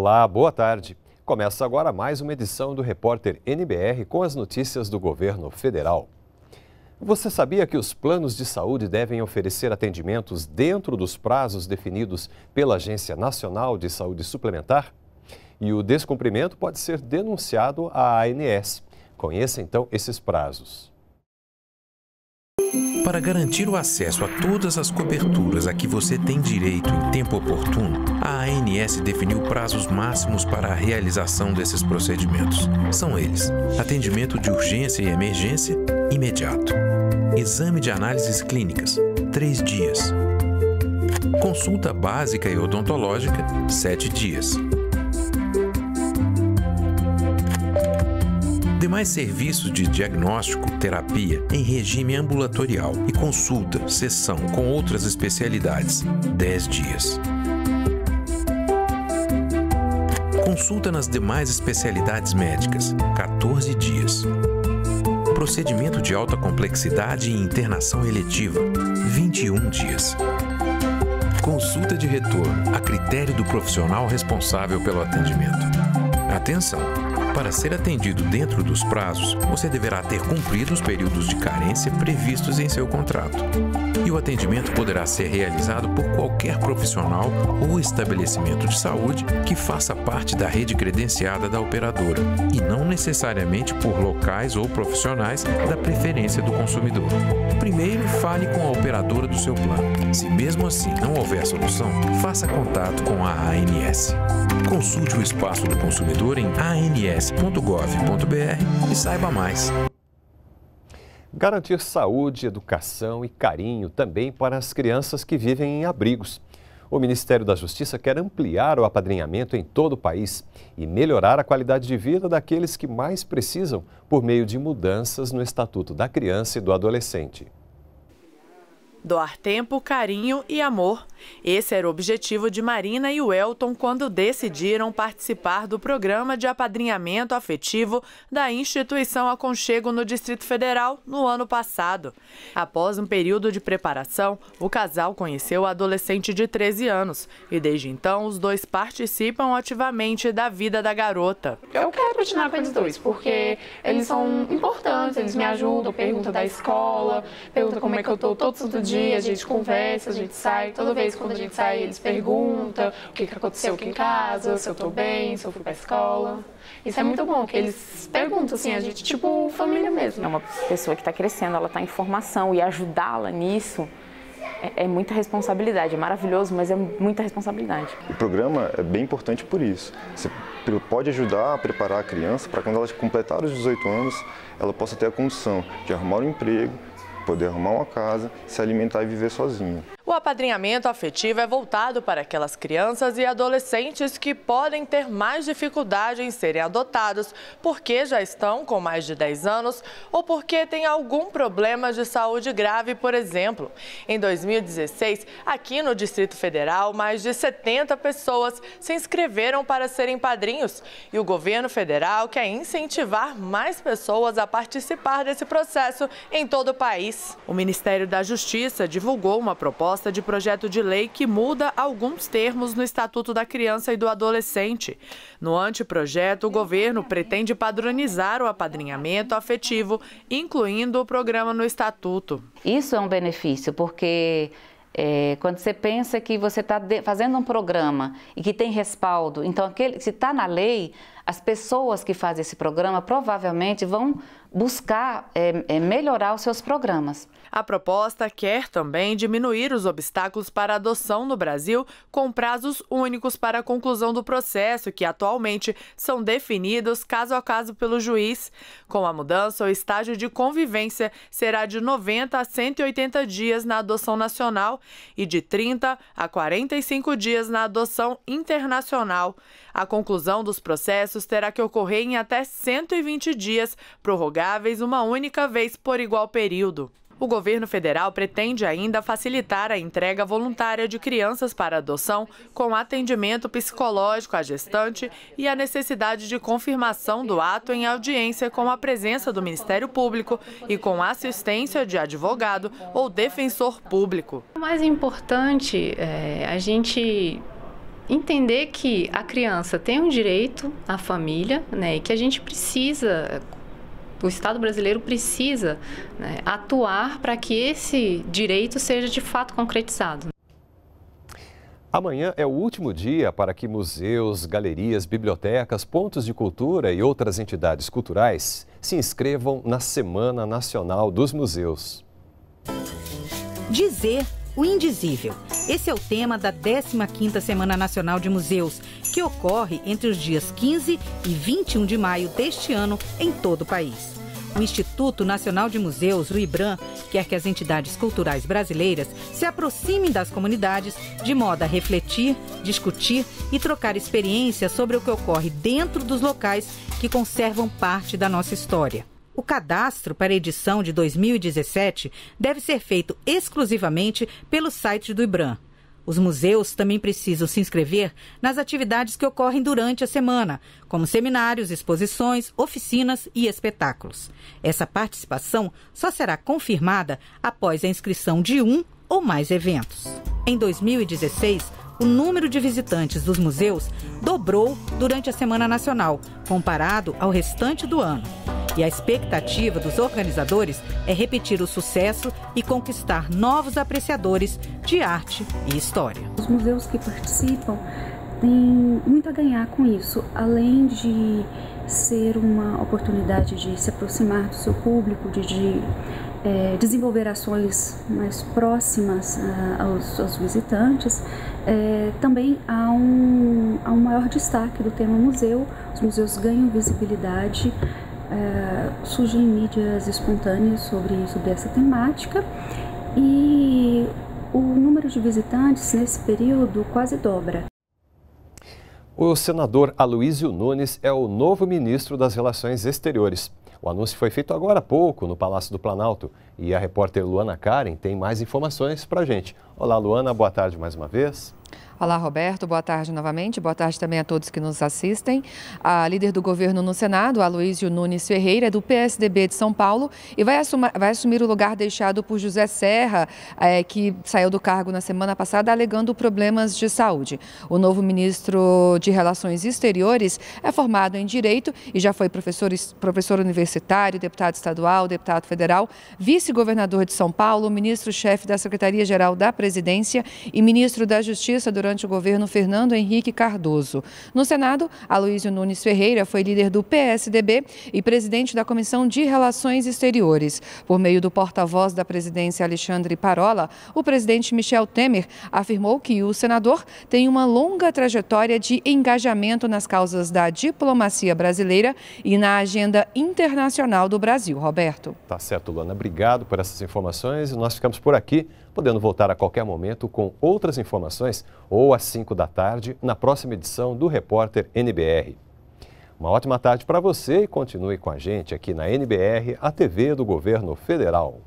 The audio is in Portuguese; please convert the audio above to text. Olá, boa tarde. Começa agora mais uma edição do Repórter NBR com as notícias do governo federal. Você sabia que os planos de saúde devem oferecer atendimentos dentro dos prazos definidos pela Agência Nacional de Saúde Suplementar? E o descumprimento pode ser denunciado à ANS. Conheça então esses prazos. Para garantir o acesso a todas as coberturas a que você tem direito em tempo oportuno, a ANS definiu prazos máximos para a realização desses procedimentos. São eles: atendimento de urgência e emergência, imediato; exame de análises clínicas, 3 dias; consulta básica e odontológica, 7 dias. Demais serviços de diagnóstico, terapia em regime ambulatorial e consulta, sessão com outras especialidades, 10 dias. Consulta nas demais especialidades médicas, 14 dias. Procedimento de alta complexidade e internação eletiva, 21 dias. Consulta de retorno, a critério do profissional responsável pelo atendimento. Atenção! Para ser atendido dentro dos prazos, você deverá ter cumprido os períodos de carência previstos em seu contrato. E o atendimento poderá ser realizado por qualquer profissional ou estabelecimento de saúde que faça parte da rede credenciada da operadora, e não necessariamente por locais ou profissionais da preferência do consumidor. Primeiro, fale com a operadora do seu plano. Se mesmo assim não houver solução, faça contato com a ANS. Consulte o espaço do consumidor em ans.gov.br e saiba mais. Garantir saúde, educação e carinho também para as crianças que vivem em abrigos. O Ministério da Justiça quer ampliar o apadrinhamento em todo o país e melhorar a qualidade de vida daqueles que mais precisam por meio de mudanças no Estatuto da Criança e do Adolescente. Doar tempo, carinho e amor. Esse era o objetivo de Marina e o Elton quando decidiram participar do programa de apadrinhamento afetivo da instituição Aconchego no Distrito Federal no ano passado. Após um período de preparação, o casal conheceu a adolescente de 13 anos e desde então os dois participam ativamente da vida da garota. Eu quero continuar com os dois porque eles são importantes, eles me ajudam, perguntam da escola, perguntam como é que eu estou todo dia, a gente conversa, a gente sai. Toda vez quando a gente sai, eles perguntam o que aconteceu aqui em casa, se eu tô bem, se eu fui pra escola. Isso é muito bom, que eles perguntam assim, a gente tipo família mesmo. É uma pessoa que tá crescendo, ela tá em formação, e ajudá-la nisso é muita responsabilidade. É maravilhoso, mas é muita responsabilidade. O programa é bem importante por isso. Você pode ajudar a preparar a criança para quando ela completar os 18 anos, ela possa ter a condição de arrumar um emprego, poder arrumar uma casa, se alimentar e viver sozinho. O apadrinhamento afetivo é voltado para aquelas crianças e adolescentes que podem ter mais dificuldade em serem adotados porque já estão com mais de 10 anos ou porque têm algum problema de saúde grave, por exemplo. Em 2016, aqui no Distrito Federal, mais de 70 pessoas se inscreveram para serem padrinhos, e o governo federal quer incentivar mais pessoas a participar desse processo em todo o país. O Ministério da Justiça divulgou uma proposta de projeto de lei que muda alguns termos no Estatuto da Criança e do Adolescente. No anteprojeto, o governo pretende padronizar o apadrinhamento afetivo, incluindo o programa no Estatuto. Isso é um benefício, porque quando você pensa que você está fazendo um programa e que tem respaldo, então se está na lei, as pessoas que fazem esse programa provavelmente vão buscar melhorar os seus programas. A proposta quer também diminuir os obstáculos para adoção no Brasil, com prazos únicos para a conclusão do processo, que atualmente são definidos caso a caso pelo juiz. Com a mudança, o estágio de convivência será de 90 a 180 dias na adoção nacional e de 30 a 45 dias na adoção internacional. A conclusão dos processos terá que ocorrer em até 120 dias, prorrogáveis uma única vez por igual período. O governo federal pretende ainda facilitar a entrega voluntária de crianças para adoção, com atendimento psicológico à gestante e a necessidade de confirmação do ato em audiência com a presença do Ministério Público e com assistência de advogado ou defensor público. O mais importante é a gente entender que a criança tem um direito à família, né, e que a gente precisa, o Estado brasileiro precisa, né, atuar para que esse direito seja de fato concretizado. Amanhã é o último dia para que museus, galerias, bibliotecas, pontos de cultura e outras entidades culturais se inscrevam na Semana Nacional dos Museus. Dizer o indizível. Esse é o tema da 15ª Semana Nacional de Museus, que ocorre entre os dias 15 e 21 de maio deste ano em todo o país. O Instituto Nacional de Museus, o IBRAM, quer que as entidades culturais brasileiras se aproximem das comunidades de modo a refletir, discutir e trocar experiências sobre o que ocorre dentro dos locais que conservam parte da nossa história. O cadastro para a edição de 2017 deve ser feito exclusivamente pelo site do IBRAM. Os museus também precisam se inscrever nas atividades que ocorrem durante a semana, como seminários, exposições, oficinas e espetáculos. Essa participação só será confirmada após a inscrição de um ou mais eventos. Em 2016, o número de visitantes dos museus dobrou durante a Semana Nacional, comparado ao restante do ano. E a expectativa dos organizadores é repetir o sucesso e conquistar novos apreciadores de arte e história. Os museus que participam têm muito a ganhar com isso, além de ser uma oportunidade de se aproximar do seu público, de desenvolver ações mais próximas aos visitantes. Também há um maior destaque do tema museu. Os museus ganham visibilidade. Surgem mídias espontâneas sobre essa temática e o número de visitantes nesse período quase dobra. O senador Aloysio Nunes é o novo ministro das Relações Exteriores. O anúncio foi feito agora há pouco no Palácio do Planalto e a repórter Luana Karen tem mais informações para a gente. Olá, Luana, boa tarde mais uma vez. Olá, Roberto. Boa tarde novamente. Boa tarde também a todos que nos assistem. A líder do governo no Senado, Aloysio Nunes Ferreira, é do PSDB de São Paulo e vai assumir o lugar deixado por José Serra, que saiu do cargo na semana passada alegando problemas de saúde. O novo ministro de Relações Exteriores é formado em Direito e já foi professor universitário, deputado estadual, deputado federal, vice-governador de São Paulo, ministro-chefe da Secretaria-Geral da Presidência e ministro da Justiça durante o governo Fernando Henrique Cardoso. No Senado, Aloysio Nunes Ferreira foi líder do PSDB e presidente da Comissão de Relações Exteriores. Por meio do porta-voz da presidência Alexandre Parola, o presidente Michel Temer afirmou que o senador tem uma longa trajetória de engajamento nas causas da diplomacia brasileira e na agenda internacional do Brasil. Roberto. Tá certo, Luana. Obrigado por essas informações. Nós ficamos por aqui, podendo voltar a qualquer momento com outras informações ou às 17h na próxima edição do Repórter NBR. Uma ótima tarde para você e continue com a gente aqui na NBR, a TV do Governo Federal.